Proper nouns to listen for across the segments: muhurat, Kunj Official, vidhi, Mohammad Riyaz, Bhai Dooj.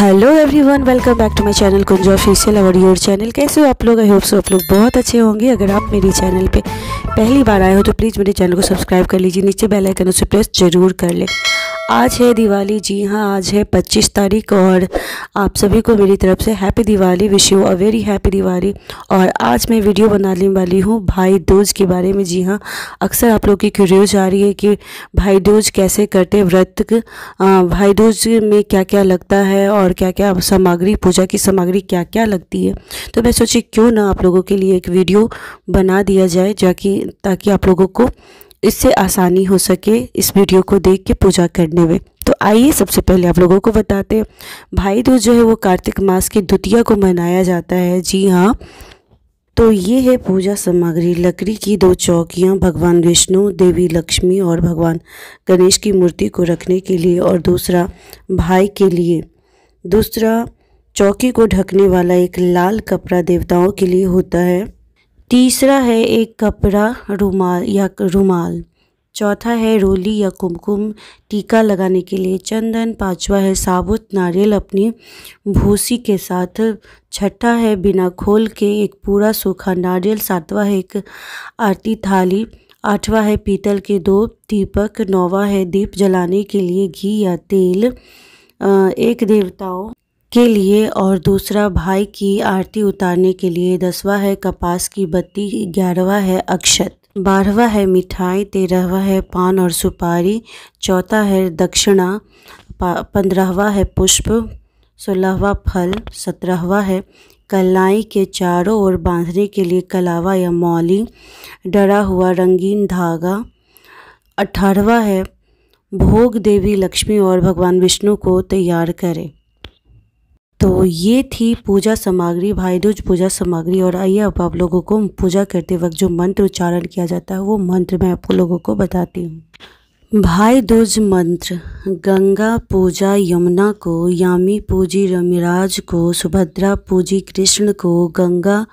Hello everyone, welcome back to my channel Kunj official और your channel. कैसे हो आप लोग? आई होप सो आप लोग बहुत अच्छे होंगे। अगर आप मेरी चैनल पे पहली बार आए हो तो प्लीज़ मेरे चैनल को सब्सक्राइब कर लीजिए, नीचे बेल आइकन उसे प्रेस जरूर कर लें। आज है दिवाली, जी हाँ आज है 25 तारीख और आप सभी को मेरी तरफ से happy Diwali, wish you a very happy Diwali. और आज मैं वीडियो बनाने वाली हूँ भाई दूज के बारे में। जी हाँ, अक्सर आप लोग की क्यूरियोज आ रही है कि भाई दूज कैसे करते व्रत, भाई दूज में क्या क्या लगता है और क्या क्या सामग्री, पूजा की सामग्री क्या क्या लगती है। तो मैं सोची क्यों ना आप लोगों के लिए एक वीडियो बना दिया जाए ताकि आप लोगों को इससे आसानी हो सके इस वीडियो को देख के पूजा करने में। तो आइए सबसे पहले आप लोगों को बताते हैं, भाई दूज जो है वो कार्तिक मास की द्वितीया को मनाया जाता है। जी हाँ, तो ये है पूजा सामग्री। लकड़ी की दो चौकियाँ, भगवान विष्णु, देवी लक्ष्मी और भगवान गणेश की मूर्ति को रखने के लिए और दूसरा भाई के लिए। दूसरा चौकी को ढकने वाला एक लाल कपड़ा देवताओं के लिए होता है। तीसरा है एक कपड़ा रुमाल। चौथा है रोली या कुमकुम, टीका लगाने के लिए चंदन। पांचवा है साबुत नारियल अपनी भूसी के साथ। छठा है बिना खोल के एक पूरा सूखा नारियल। सातवां है एक आरती थाली। आठवां है पीतल के दो दीपक। नौवां है दीप जलाने के लिए घी या तेल, एक देवताओं के लिए और दूसरा भाई की आरती उतारने के लिए। 10वां है कपास की बत्ती। 11वां है अक्षत। 12वां है मिठाई। 13वां है पान और सुपारी। 14वां है दक्षिणा। 15वां है पुष्प। 16वां फल। 17वां है कलाई के चारों ओर बांधने के लिए कलावा या मौली, डरा हुआ रंगीन धागा। 18वां है भोग, देवी लक्ष्मी और भगवान विष्णु को तैयार करें। तो ये थी पूजा सामग्री, भाई दूज पूजा सामग्री। और आइए अब आप लोगों को पूजा करते वक्त जो मंत्र उच्चारण किया जाता है वो मंत्र मैं आप लोगों को बताती हूँ। भाई दूज मंत्र: गंगा पूजा यमुना को, यामी पूजी रमिराज को, सुभद्रा पूजी कृष्ण को। गंगा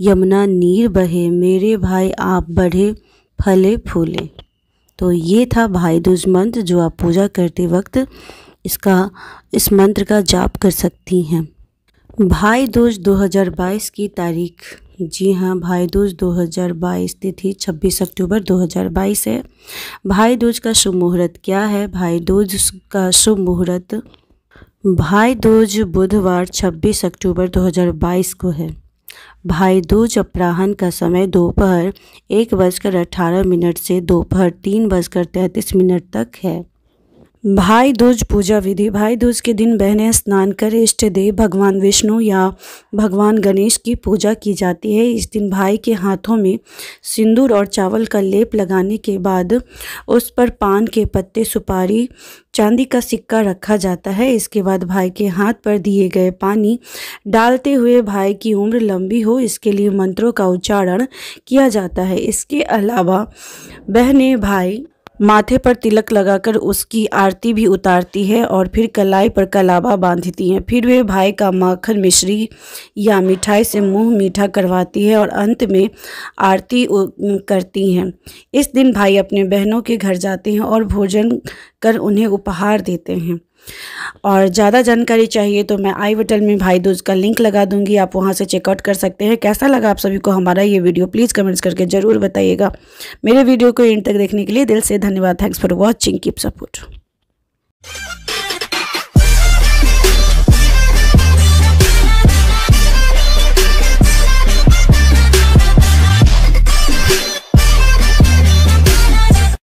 यमुना नीर बहे, मेरे भाई आप बढ़े फले फूले। तो ये था भाई दूज मंत्र जो आप पूजा करते वक्त इस मंत्र का जाप कर सकती हैं। भाई दूज 2022 की तारीख, जी हाँ भाई दूज 2022, तिथि 26 अक्टूबर 2022 है। भाई दूज का शुभ मुहूर्त क्या है? भाई दूज का शुभ मुहूर्त भाई दूज बुधवार 26 अक्टूबर 2022 को है। भाई दूज अपराहन का समय दोपहर 1:18 से दोपहर 3:33 तक है। भाई दूज पूजा विधि: भाई दूज के दिन बहनें स्नान कर इष्ट देव भगवान विष्णु या भगवान गणेश की पूजा की जाती है। इस दिन भाई के हाथों में सिंदूर और चावल का लेप लगाने के बाद उस पर पान के पत्ते, सुपारी, चांदी का सिक्का रखा जाता है। इसके बाद भाई के हाथ पर दिए गए पानी डालते हुए भाई की उम्र लंबी हो इसके लिए मंत्रों का उच्चारण किया जाता है। इसके अलावा बहनें भाई माथे पर तिलक लगाकर उसकी आरती भी उतारती है और फिर कलाई पर कलावा बांधती हैं। फिर वे भाई का माखन मिश्री या मिठाई से मुंह मीठा करवाती है और अंत में आरती करती हैं। इस दिन भाई अपने बहनों के घर जाते हैं और भोजन कर उन्हें उपहार देते हैं। और ज़्यादा जानकारी चाहिए तो मैं आई बटन में भाई दूज का लिंक लगा दूंगी, आप वहां से चेकआउट कर सकते हैं। कैसा लगा आप सभी को हमारा ये वीडियो? प्लीज़ कमेंट्स करके ज़रूर बताइएगा। मेरे वीडियो को एंड तक देखने के लिए दिल से धन्यवाद। Thanks for watching, keep support.